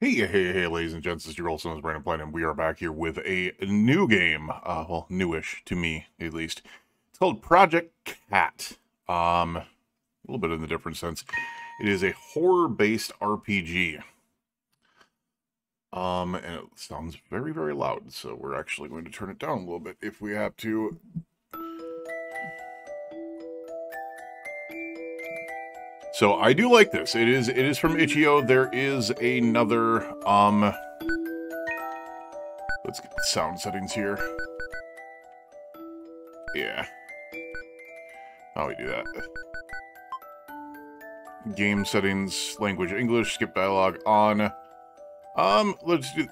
Hey, ladies and gents, this is your old son's Brandon Planet, and we are back here with a new game. Well, newish to me, at least. It's called Project Kat. A little bit in a different sense. It is a horror-based RPG. And it sounds very, very loud, so we're actually going to turn it down a little bit if we have to. So I do like this. It is from itch.io. There is another let's get the sound settings here. Yeah. How do we do that? Game settings, language English, skip dialogue on. Let's do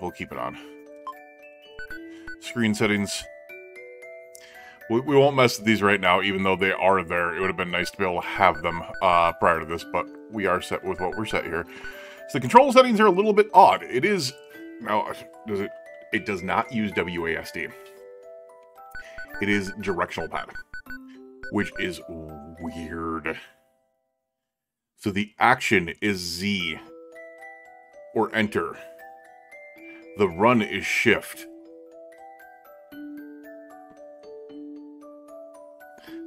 we'll keep it on. Screen settings. We won't mess with these right now, even though they are there. It would have been nice to be able to have them prior to this, but we are set with what we're set here. So the control settings are a little bit odd. It is... Now, it does not use WASD. It is directional pad, which is weird. So the action is Z or enter. The run is shift.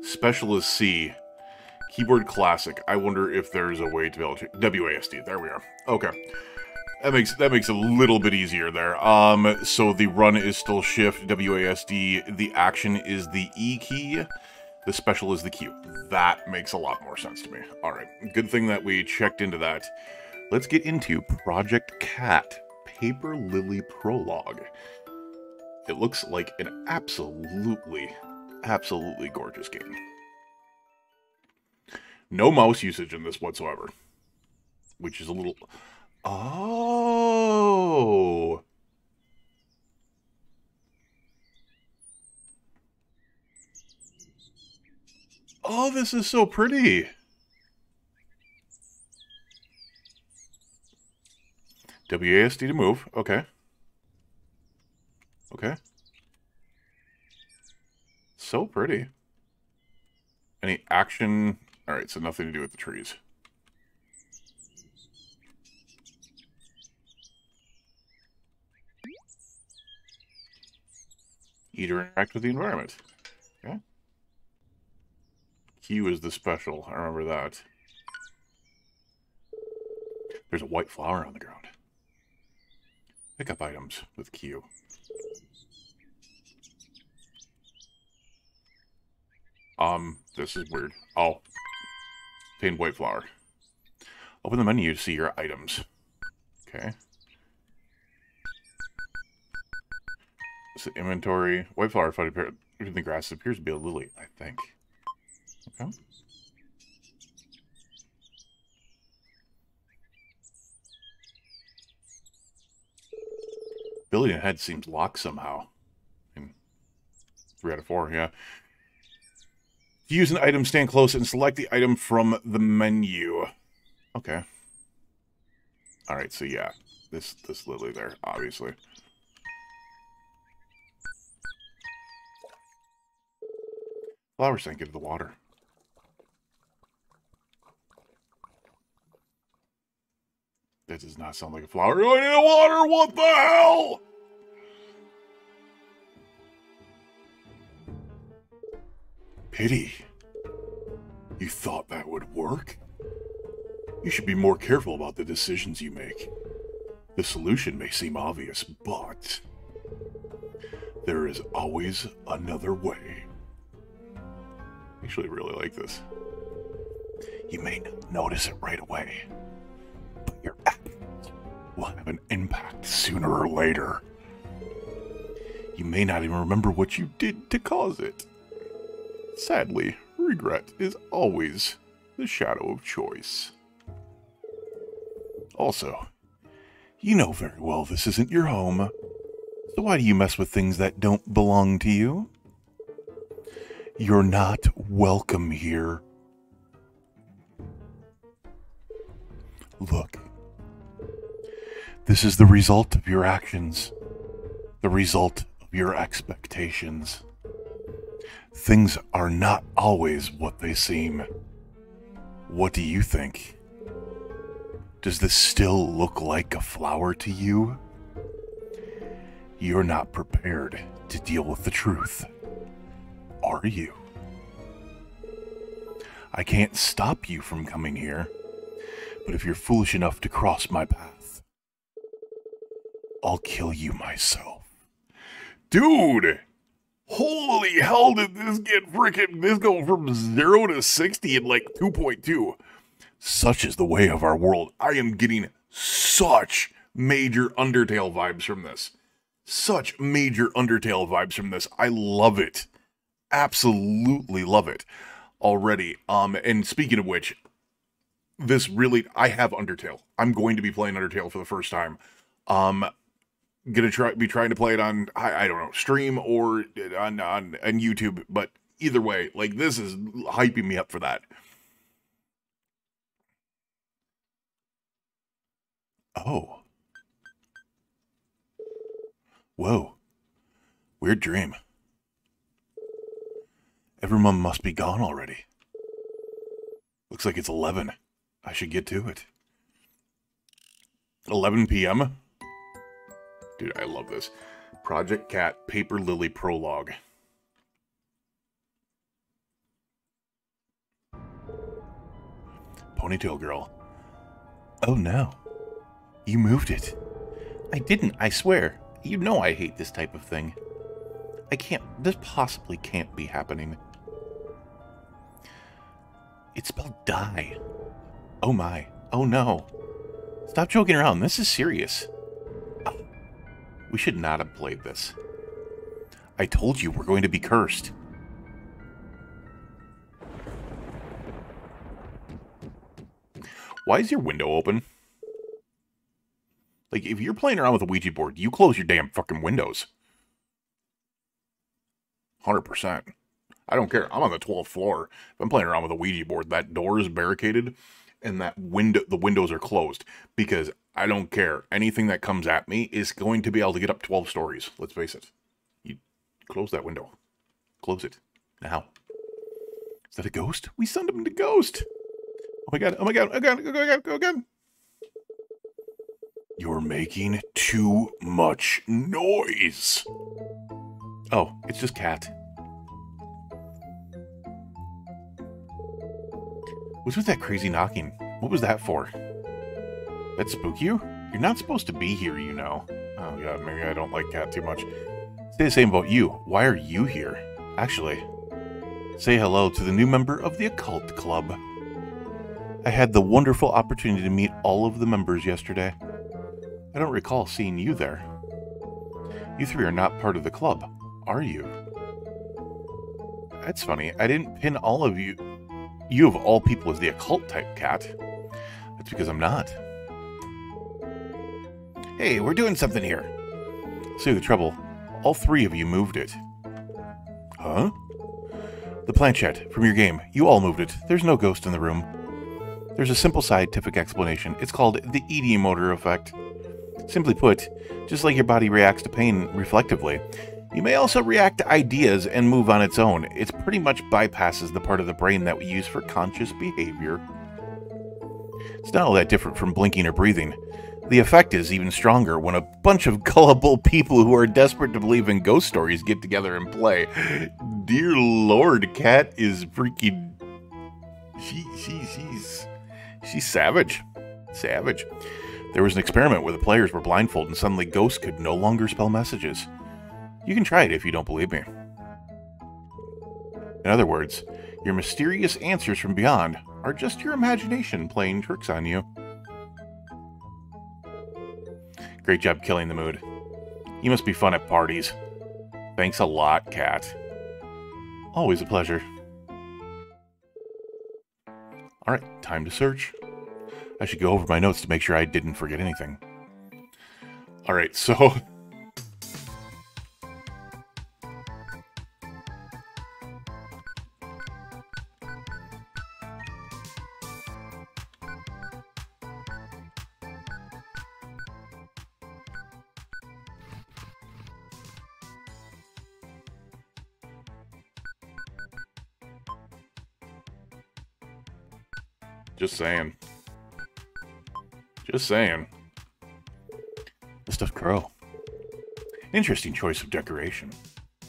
Special is C. Keyboard classic. I wonder if there's a way to be able to... WASD. There we are. Okay. That makes it a little bit easier there. So the run is still shift. WASD. The action is the E key. The special is the Q. That makes a lot more sense to me. Alright. Good thing that we checked into that. Let's get into Project Kat. Paper Lily Prologue. It looks like an absolutely gorgeous game. No mouse usage in this whatsoever, which is a little... Oh! Oh, this is so pretty! WASD to move, okay. Okay. So pretty. Any action? All right, so nothing to do with the trees. Eat or interact with the environment. Okay. Q is the special. I remember that. There's a white flower on the ground. Pick up items with Q. This is weird. Oh. Obtain white flower. Open the menu to see your items. Okay. So inventory. White flower found in the grass. It appears to be a lily, I think. Okay. Building ahead seems locked somehow. I mean, 3 out of 4, yeah. To use an item, stand close and select the item from the menu. Okay. All right, so yeah, this lily there, obviously. Flowers sank into the water. That does not sound like a flower going into the water. What the hell? Pity. You thought that would work? You should be more careful about the decisions you make. The solution may seem obvious, but there is always another way. I actually really like this. You may not notice it right away, but your actions will have an impact sooner or later. You may not even remember what you did to cause it. Sadly, regret is always the shadow of choice. Also, you know very well this isn't your home, so why do you mess with things that don't belong to you? You're not welcome here. Look, this is the result of your actions, the result of your expectations. Things are not always what they seem. What do you think? Does this still look like a flower to you? You're not prepared to deal with the truth, are you? I can't stop you from coming here, but if you're foolish enough to cross my path, I'll kill you myself. Dude! Holy hell, did this get frickin', this go from 0 to 60 in like 2.2. Such is the way of our world. I am getting such major Undertale vibes from this. Such major Undertale vibes from this. I love it. Absolutely love it already. And speaking of which, this really, I have Undertale. I'm going to be playing Undertale for the first time. Gonna be trying to play it on I don't know, stream or on YouTube, but either way, like, this is hyping me up for that. Oh. Whoa. Weird dream. Everyone must be gone already. Looks like it's 11. I should get to it. 11 p.m. Dude, I love this. Project Kat, Paper Lily Prologue. Ponytail girl. Oh no. You moved it. I didn't, I swear. You know I hate this type of thing. I can't, this possibly can't be happening. It's spelled die. Oh my. Oh no. Stop joking around. This is serious. We should not have played this. I told you we're going to be cursed. Why is your window open? Like, if you're playing around with a Ouija board, you close your damn fucking windows. 100%. I don't care. I'm on the 12th floor. If I'm playing around with a Ouija board, that door is barricaded and that window, the windows are closed, because I don't care. Anything that comes at me is going to be able to get up 12 stories. Let's face it. You close that window. Close it. Now. Is that a ghost? We send him to ghost. Oh my god. Oh my god. Oh god. Oh god. Oh god. You're making too much noise. Oh, it's just Kat. What's with that crazy knocking? What was that for? That spook you? You're not supposed to be here, you know. Oh god, maybe I don't like Kat too much. Say the same about you. Why are you here? Actually, say hello to the new member of the Occult Club. I had the wonderful opportunity to meet all of the members yesterday. I don't recall seeing you there. You three are not part of the club, are you? That's funny. I didn't pin all of you. You of all people as the occult type, Kat. That's because I'm not. Hey, we're doing something here. See the trouble. All three of you moved it. Huh? The planchette from your game. You all moved it. There's no ghost in the room. There's a simple scientific explanation. It's called the etiomotor effect. Simply put, just like your body reacts to pain reflectively, you may also react to ideas and move on its own. It pretty much bypasses the part of the brain that we use for conscious behavior. It's not all that different from blinking or breathing. The effect is even stronger when a bunch of gullible people who are desperate to believe in ghost stories get together and play. Dear Lord, Kat is freaking... She's savage. Savage. There was an experiment where the players were blindfolded and suddenly ghosts could no longer spell messages. You can try it if you don't believe me. In other words, your mysterious answers from beyond are just your imagination playing tricks on you. Great job killing the mood. You must be fun at parties. Thanks a lot, Kat. Always a pleasure. Alright, time to search. I should go over my notes to make sure I didn't forget anything. Alright, so... Just saying. Just saying. This stuff crow. Interesting choice of decoration.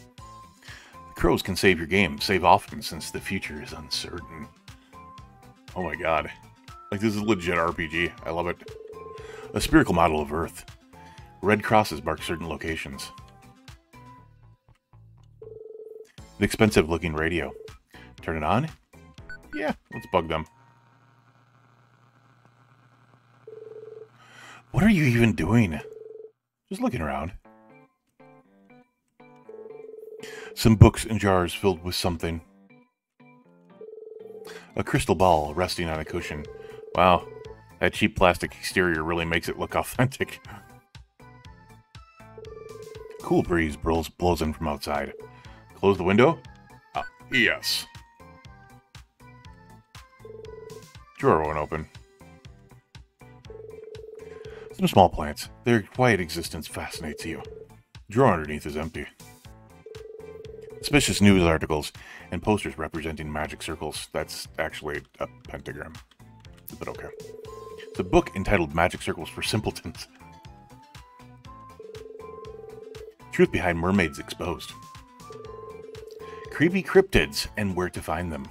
The crows can save your game, save often since the future is uncertain. Oh my god. Like, this is a legit RPG. I love it. A spherical model of Earth. Red crosses mark certain locations. An expensive looking radio. Turn it on? Yeah, let's bug them. What are you even doing? Just looking around. Some books and jars filled with something. A crystal ball resting on a cushion. Wow, that cheap plastic exterior really makes it look authentic. Cool breeze blows in from outside. Close the window? Ah, yes. Drawer won't open. Some small plants. Their quiet existence fascinates you. Drawer underneath is empty. Suspicious news articles and posters representing magic circles. That's actually a pentagram. But okay. It's a book entitled Magic Circles for Simpletons. Truth behind mermaids exposed. Creepy cryptids and where to find them.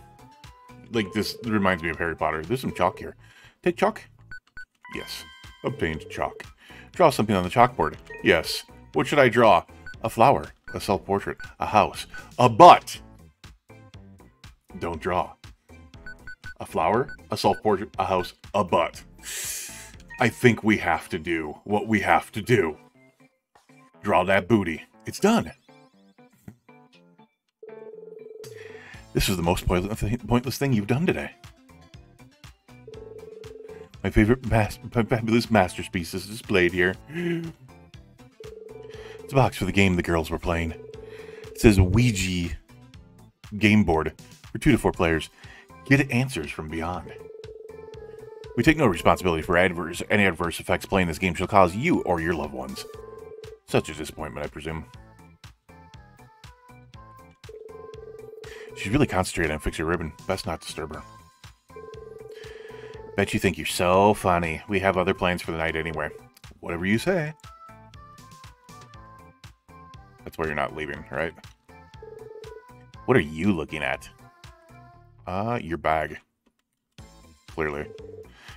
Like, this reminds me of Harry Potter. There's some chalk here. Take chalk? Yes. Obtained chalk. Draw something on the chalkboard. Yes. What should I draw? A flower. A self-portrait. A house. A butt! Don't draw. A flower. A self-portrait. A house. A butt. I think we have to do what we have to do. Draw that booty. It's done. This is the most pointless thing you've done today. My favorite fabulous masterpiece is displayed here. It's a box for the game the girls were playing. It says Ouija game board for 2 to 4 players. Get answers from beyond. We take no responsibility for any adverse effects playing this game shall cause you or your loved ones. Such a disappointment, I presume. She's really concentrated on fixing her ribbon. Best not disturb her. Bet you think you're so funny. We have other plans for the night anyway. Whatever you say. That's why you're not leaving, right? What are you looking at? Your bag. Clearly.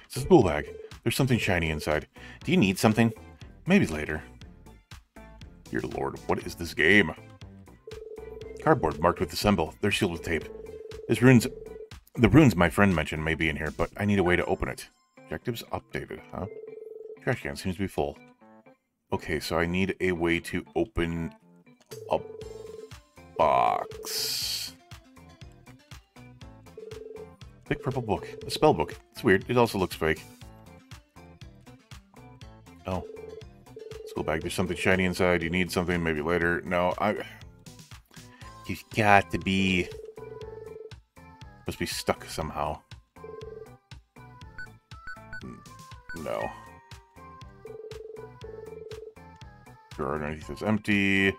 It's a spool bag. There's something shiny inside. Do you need something? Maybe later. Dear Lord, what is this game? Cardboard marked with the symbol. They're sealed with tape. The runes my friend mentioned may be in here, but I need a way to open it. Objectives updated, huh? Trash can seems to be full. Okay, so I need a way to open a box. Big purple book. A spell book. It's weird. It also looks fake. Oh. Let's go back. There's something shiny inside. You need something. Maybe later. No, You've got to be... Must be stuck somehow. No. Drawer underneath is empty.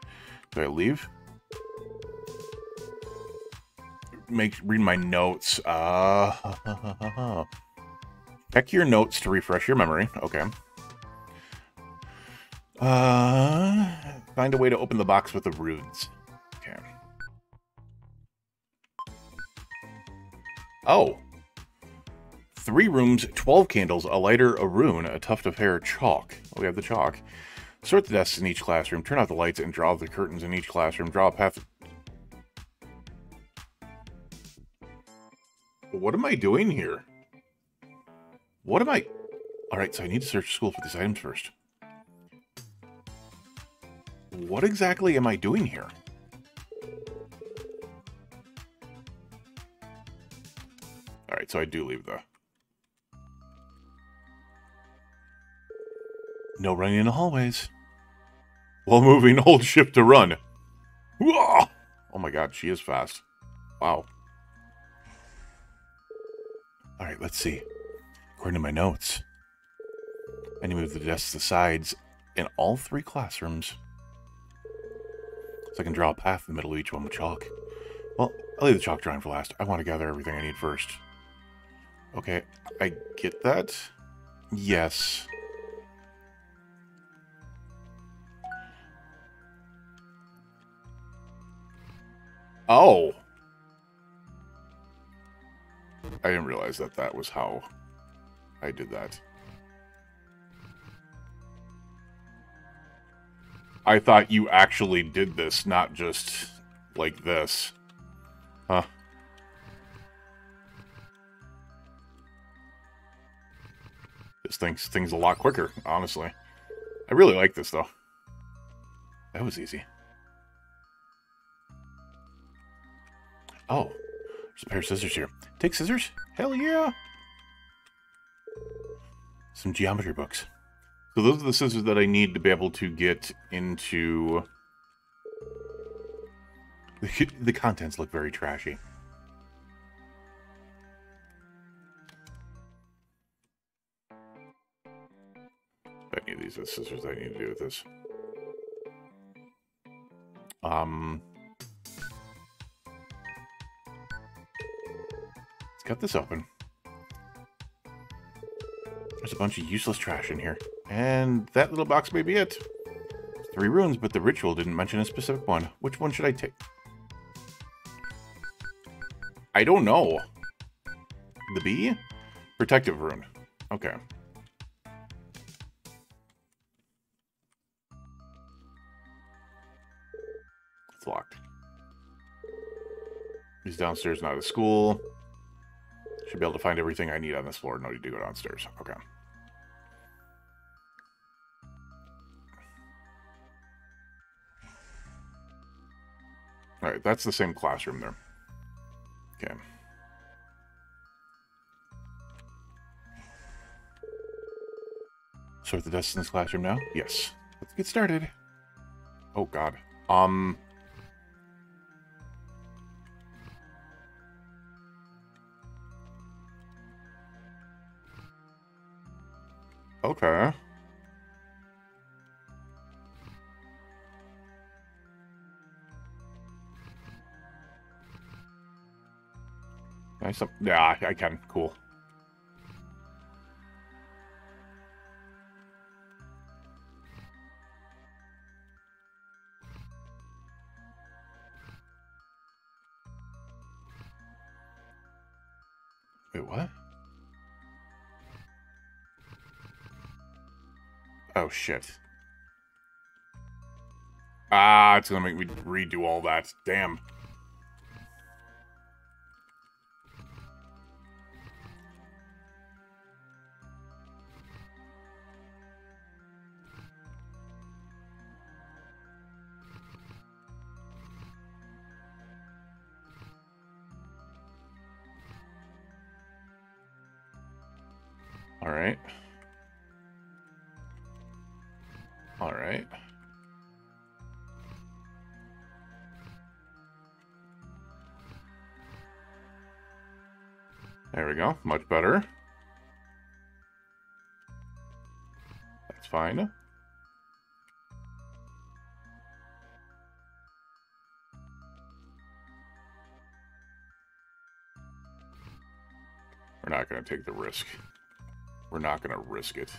Do I leave? Read my notes. Check your notes to refresh your memory. Okay. Find a way to open the box with the runes. Okay. Oh. 3 rooms, 12 candles, a lighter, a rune, a tuft of hair, chalk. Oh, we have the chalk. Sort the desks in each classroom, turn out the lights, and draw the curtains in each classroom. Draw a path. What am I doing here? What am I... Alright, so I need to search school for these items first. What exactly am I doing here? Alright, so I do leave the... No running in the hallways. While moving, hold shift to run. Whoa! Oh my god, she is fast. Wow. Alright, let's see. According to my notes, I need to move the desks to the sides in all 3 classrooms. So I can draw a path in the middle of each one with chalk. Well, I'll leave the chalk drawing for last. I want to gather everything I need first. Okay, I get that. Yes. Oh. I didn't realize that that was how I did that. I thought you actually did this, not just like this. Huh. This thing's a lot quicker, honestly. I really like this, though. That was easy. Oh, there's a pair of scissors here. Take scissors? Hell yeah! Some geometry books. So those are the scissors that I need to be able to get into... The contents look very trashy. I need these are the scissors I need to do with this. Let's cut this open. There's a bunch of useless trash in here. And that little box may be it. There's 3 runes, but the ritual didn't mention a specific one. Which one should I take? I don't know. The bee? Protective rune. Okay. It's locked. He's downstairs and out of school. Should be able to find everything I need on this floor. No need to go downstairs. Okay. Alright, that's the same classroom there. Okay. Sort the desks in this classroom now? Yes. Let's get started. Oh god. Okay. Nice. Yeah, I can. Cool. Wait, what? Oh, shit. Ah, it's gonna make me redo all that. Damn. All right. There we go. Much better. That's fine. We're not going to take the risk. We're not going to risk it.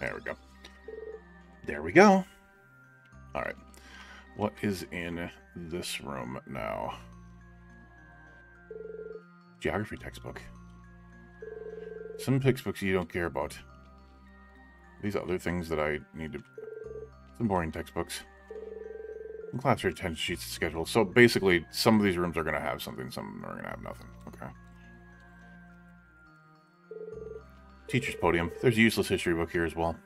There we go. There we go. All right. What is in this room now? Geography textbook. Some textbooks you don't care about. These other things that I need to... Some boring textbooks. Class or attendance sheets to schedule. So basically, some of these rooms are going to have something, some of them are going to have nothing. Okay. Teacher's podium. There's a useless history book here as well.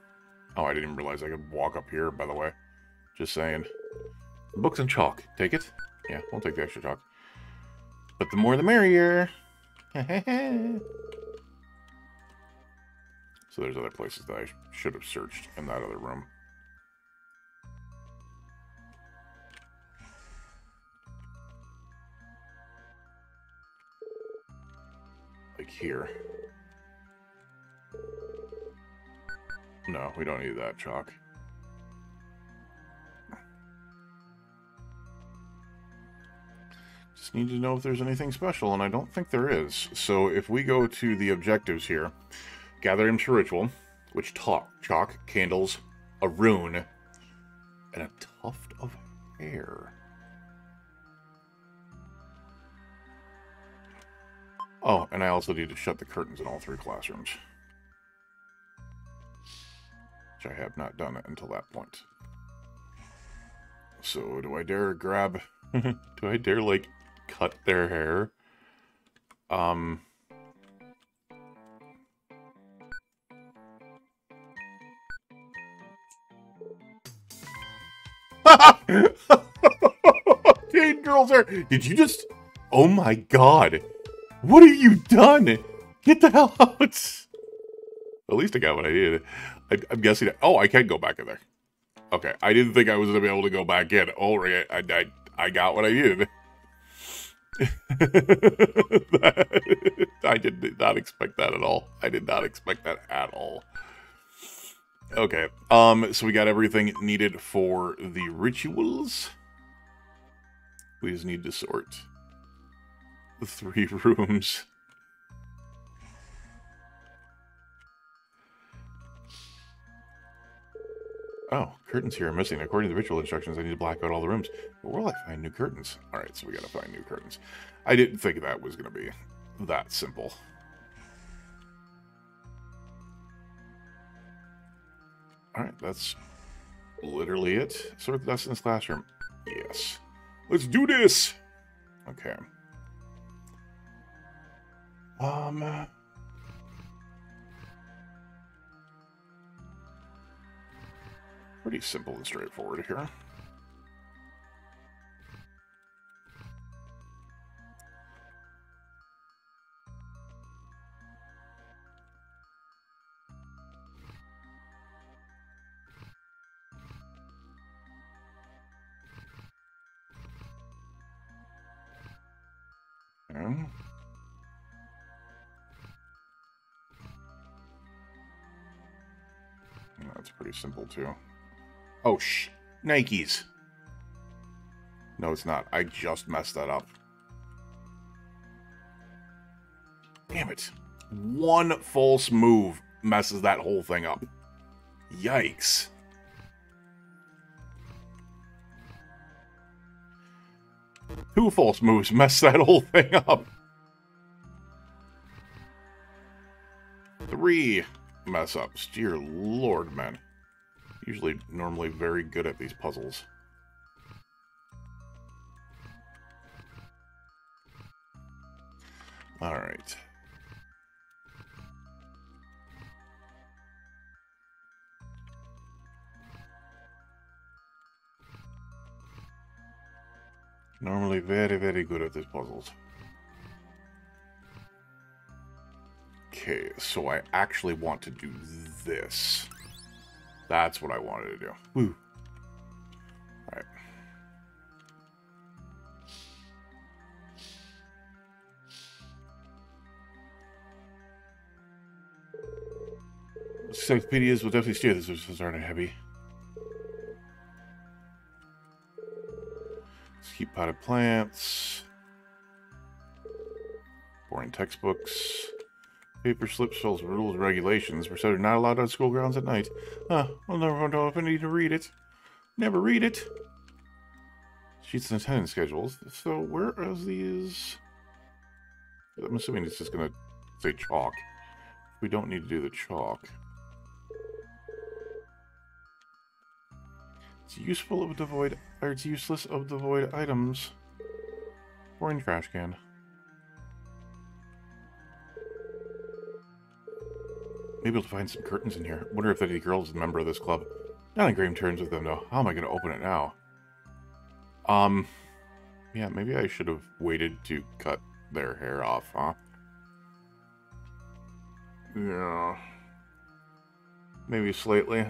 Oh, I didn't even realize I could walk up here, by the way. Just saying. Books and chalk. Take it? Yeah, we'll take the extra chalk. But the more the merrier. So there's other places that I should have searched in that other room. Here. No, we don't need that chalk. Just need to know if there's anything special, and I don't think there is. So if we go to the objectives here, gather him to ritual, which talk, chalk, candles, a rune, and a tuft of hair. Oh, and I also need to shut the curtains in all three classrooms. Which I have not done it until that point. So do I dare grab... do I dare, like, cut their hair? Jade girl's hair! Did you just... Oh my god! What have you done? Get the hell out! At least I got what I needed. I'm guessing... Oh, I can go back in there. Okay, I didn't think I was going to be able to go back in. Oh, I got what I needed. I did not expect that at all. I did not expect that at all. Okay, so we got everything needed for the rituals. We just need to sort the three rooms. Oh, curtains here are missing. According to the ritual instructions, I need to black out all the rooms. But where will I find new curtains? All right, so we got to find new curtains. I didn't think that was going to be that simple. All right, that's literally it. Sort the dust in this classroom. Yes. Let's do this! Okay. Pretty simple and straightforward here. Okay. That's pretty simple too. Oh, shh. Nikes. No, it's not. I just messed that up. Damn it. One false move messes that whole thing up. Yikes. Two false moves mess that whole thing up. Three mess ups. Dear Lord, man. Usually, normally very good at these puzzles. All right. Normally very, very good at these puzzles. Okay, so I actually want to do this. That's what I wanted to do. Woo. All right. Encyclopedias will definitely steer this, those aren't heavy. Let's keep potted plants. Boring textbooks. Paper slips, fills, rules, regulations. We're said not allowed on school grounds at night. Huh, I'll never know if I need to read it. Never read it. Sheets and attendance schedules. So where are these? I'm assuming it's just going to say chalk. We don't need to do the chalk. It's useful of the void, or it's useless of the void items. Or in trash can. Maybe I'll find some curtains in here. Wonder if any girl is a member of this club. Not on great terms with them, though. How am I going to open it now? Yeah, maybe I should have waited to cut their hair off, huh? Yeah. Maybe slightly.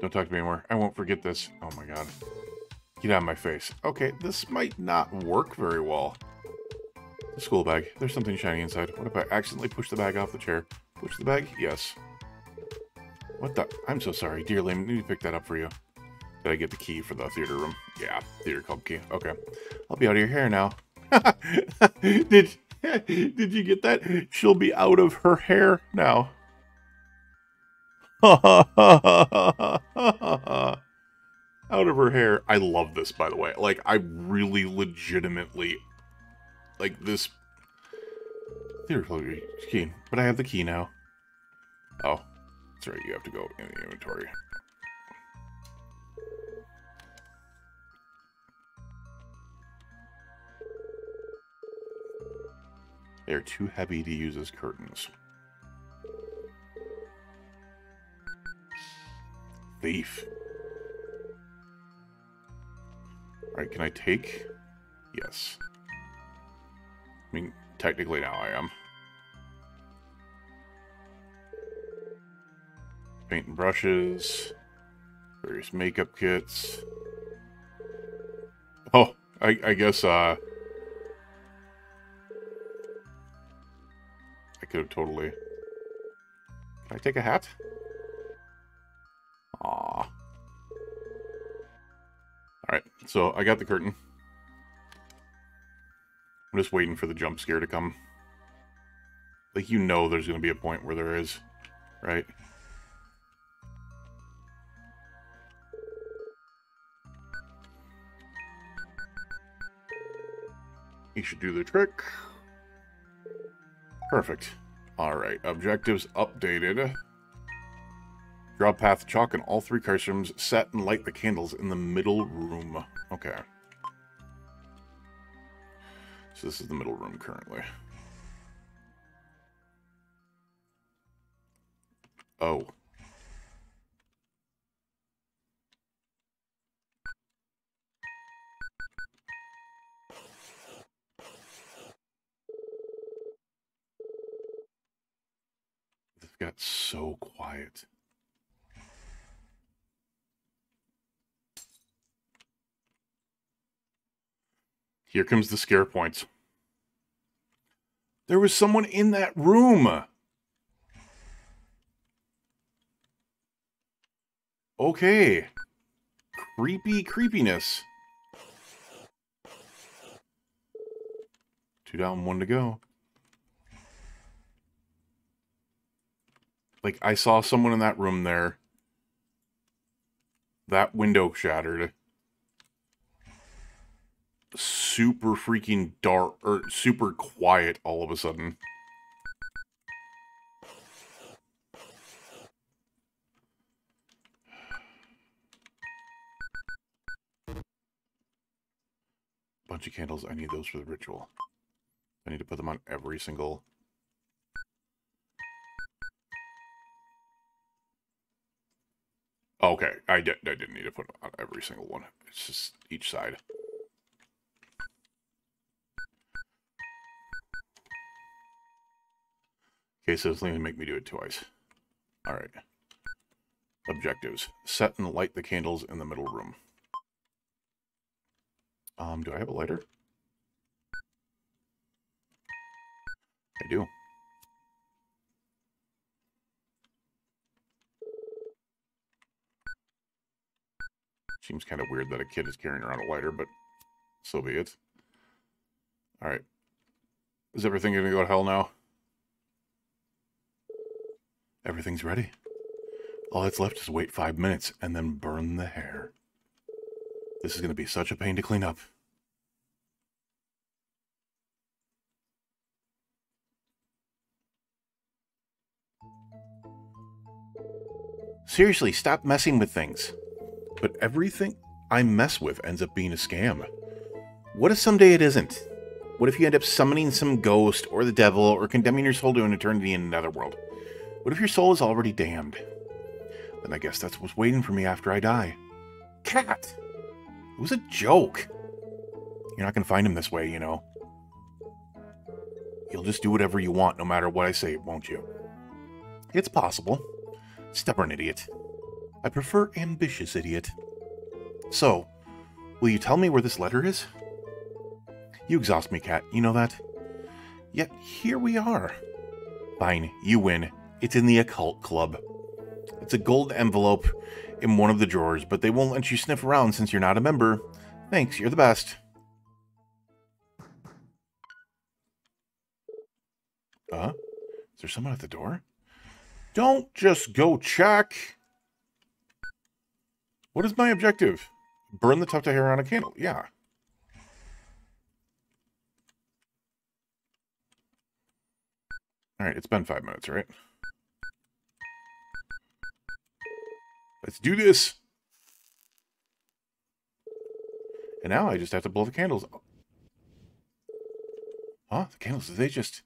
Don't talk to me anymore. I won't forget this. Oh my god. Get out of my face. Okay, this might not work very well. The school bag. There's something shiny inside. What if I accidentally push the bag off the chair? Push the bag? Yes. What the? I'm so sorry. Dear Liam, I need to pick that up for you. Did I get the key for the theater room? Yeah, theater club key. Okay. I'll be out of your hair now. Did you get that? She'll be out of her hair now. Out of her hair. I love this, by the way. Like, I really legitimately... Like, this... Theater club key. But I have the key now. Oh. That's right, you have to go in the inventory. They're too heavy to use as curtains. Thief. Alright, can I take? Yes. I mean, technically now I am. Paint and brushes. Various makeup kits. Oh, I guess, could have totally. Can I take a hat? Aww. All right, so I got the curtain. I'm just waiting for the jump scare to come. Like, you know, there's going to be a point where there is, right? You should do the trick. Perfect. All right, objectives updated. Draw path chalk in all three classrooms, set and light the candles in the middle room. Okay. So this is the middle room currently. Oh. Got so quiet. Here comes the scare points. There was someone in that room. Okay. Creepy creepiness. Two down, one to go. Like, I saw someone in that room there. That window shattered. Super freaking dark, or super quiet all of a sudden. Bunch of candles, I need those for the ritual. I need to put them on every single... Okay, I didn't need to put on every single one. It's just each side. Okay, so it's going to make me do it twice. All right. Objectives. Set and light the candles in the middle room. Do I have a lighter? I do. Seems kind of weird that a kid is carrying around a lighter, but so be it. All right. Is everything going to go to hell now? Everything's ready. All that's left is wait 5 minutes and then burn the hair. This is going to be such a pain to clean up. Seriously, stop messing with things. But everything I mess with ends up being a scam. What if someday it isn't? What if you end up summoning some ghost or the devil or condemning your soul to an eternity in another world? What if your soul is already damned? Then I guess that's what's waiting for me after I die. Kat! It was a joke. You're not going to find him this way, you know. You'll just do whatever you want no matter what I say, won't you? It's possible. Stubborn idiot. I prefer ambitious idiot. So, will you tell me where this letter is? You exhaust me, Kat. You know that? Yet here we are. Fine, you win. It's in the occult club. It's a gold envelope. in one of the drawers, but they won't let you sniff around since you're not a member. Thanks, you're the best. Is there someone at the door? Don't just go check. What is my objective? Burn the tuft of hair on a candle. Yeah. All right, it's been 5 minutes, right? Let's do this. And now I just have to blow the candles. Huh? The candles, did they just...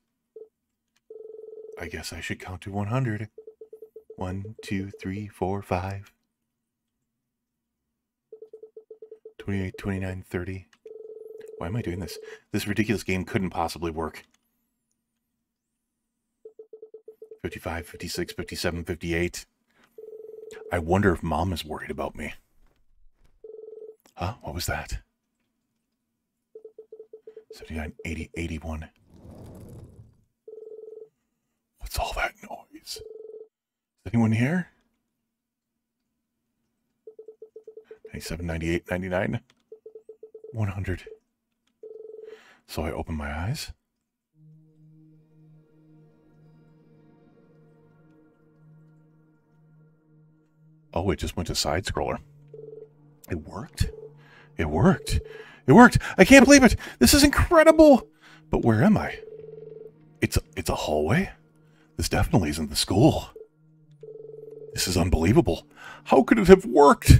I guess I should count to 100. 1, 2, 3, 4, 5. 28, 29, 30. Why am I doing this? This ridiculous game couldn't possibly work. 55, 56, 57, 58. I wonder if Mom is worried about me. Huh? What was that? 79, 80, 81. What's all that noise? Is anyone here? 97, 98, 99, 100. So I open my eyes. Oh, it just went to side scroller. It worked. It worked. It worked. I can't believe it. This is incredible. But where am I? It's a hallway. This definitely isn't the school. This is unbelievable. How could it have worked?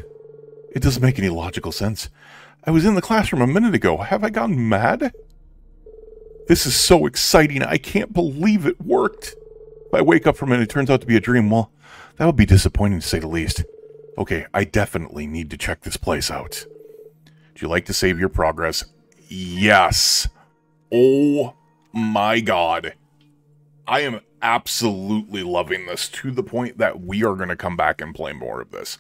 It doesn't make any logical sense. I was in the classroom a minute ago. Have I gone mad? This is so exciting. I can't believe it worked. If I wake up from it and it turns out to be a dream, well, that would be disappointing to say the least. Okay, I definitely need to check this place out. Do you like to save your progress? Yes. Oh my God. I am absolutely loving this to the point that we are going to come back and play more of this.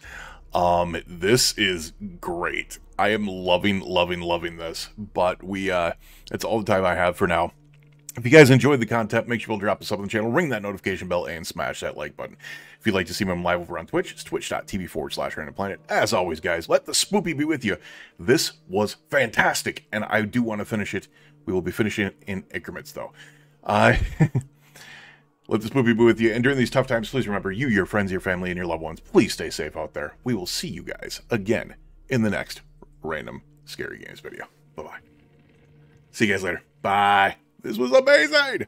This is great. I am loving, loving, loving this, but we, it's all the time I have for now. If you guys enjoyed the content, make sure you'll drop a sub on the channel, ring that notification bell, and smash that like button. If you'd like to see me live over on Twitch, it's twitch.tv/Brandon Planet. As always, guys, let the spoopy be with you. This was fantastic, and I do want to finish it. We will be finishing it in increments, though. Let the spoopy be with you, and during these tough times, please remember you, your friends, your family, and your loved ones. Please stay safe out there. We will see you guys again in the next random scary games video. Bye-bye. See you guys later. Bye. This was amazing.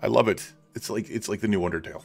I love it. It's like the new Undertale.